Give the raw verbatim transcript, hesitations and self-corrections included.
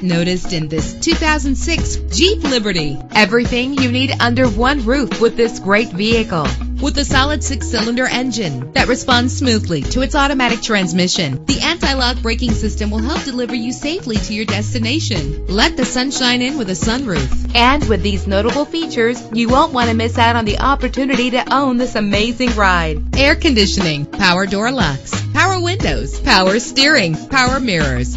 get noticed in this two thousand six Jeep Liberty. Everything you need under one roof with this great vehicle. With a solid six-cylinder engine that responds smoothly to its automatic transmission, the anti-lock braking system will help deliver you safely to your destination. Let the sunshine in with a sunroof. And with these notable features, you won't want to miss out on the opportunity to own this amazing ride. Air conditioning, power door locks, power windows, power steering, power mirrors,